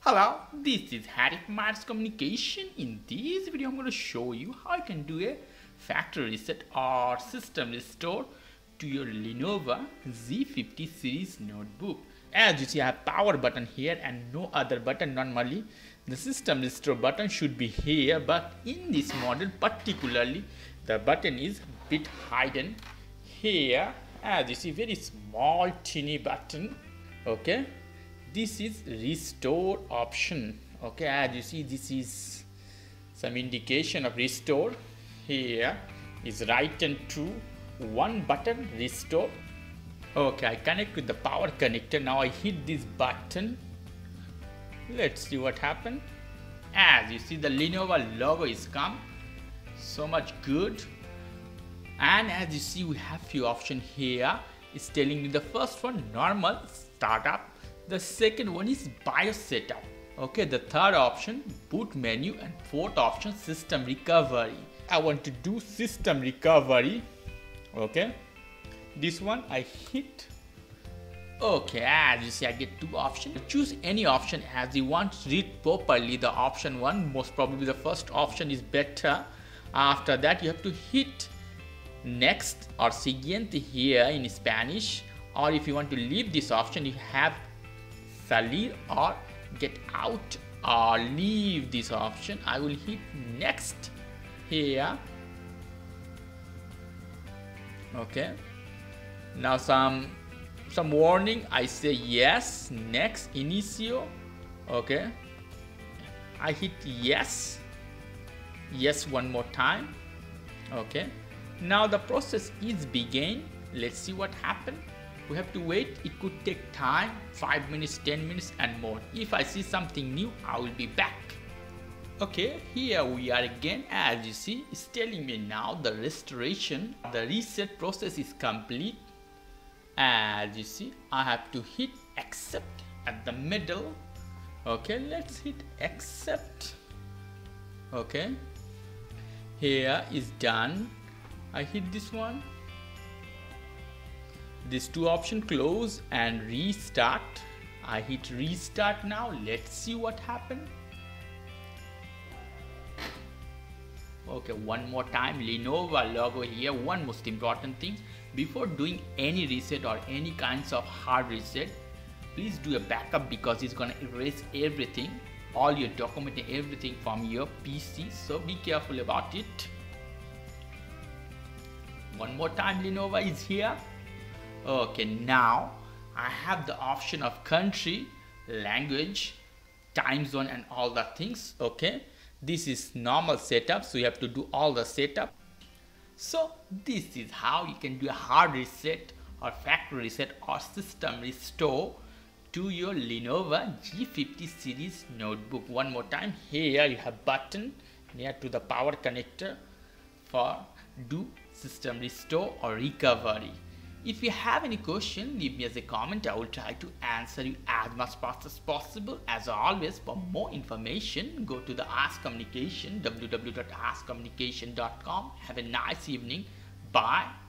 Hello, this is Harik Myers Communication. In this video I'm going to show you how you can do a factory reset or system restore to your Lenovo Z50 series notebook. As you see, I have power button here and no other button. Normally the system restore button should be here, but in this model particularly the button is a bit hidden here. As you see, very small teeny button. Okay, this is restore option. Okay, as you see, this is some indication of restore. Here is right and true, one button restore. Okay, I connect with the power connector. Now I hit this button. Let's see what happened. As you see, the Lenovo logo is come. So much good. And as you see, we have few options here. It's telling me the first one, normal startup. The second one is BIOS setup. Okay, the third option, boot menu, and fourth option, system recovery. I want to do system recovery. Okay, this one I hit. Okay, as you see, I get two options. Choose any option as you want. Read properly the option one. Most probably the first option is better. After that you have to hit next or siguiente here in Spanish, or if you want to leave this option you have salir or get out or leave this option. I will hit next here. Okay, now some warning. I say yes, next, inicio. Okay, I hit yes one more time. Okay, now the process is begin. Let's see what happened. We have to wait. It could take time, 5 minutes, 10 minutes and more. If I see something new, I will be back. Okay, here we are again. As you see, it's telling me now the reset process is complete. As you see, I have to hit accept at the middle. Okay, let's hit accept. Okay, here is done. I hit this one. These two options, close and restart. I hit restart now. Let's see what happened. Okay, one more time, Lenovo logo here. One most important thing, before doing any reset or any kinds of hard reset, please do a backup, because it's gonna erase everything, all your document and everything from your PC, so be careful about it. One more time, Lenovo is here. Okay, now I have the option of country, language, time zone and all the things. Okay, this is normal setup, so you have to do all the setup. So this is how you can do a hard reset or factory reset or system restore to your Lenovo G50 series notebook. One more time, here you have button near to the power connector for do system restore or recovery. If you have any question, leave me as a comment. I will try to answer you as much fast as possible. As always, for more information, go to the Ask Communication, www.askcommunication.com. Have a nice evening. Bye.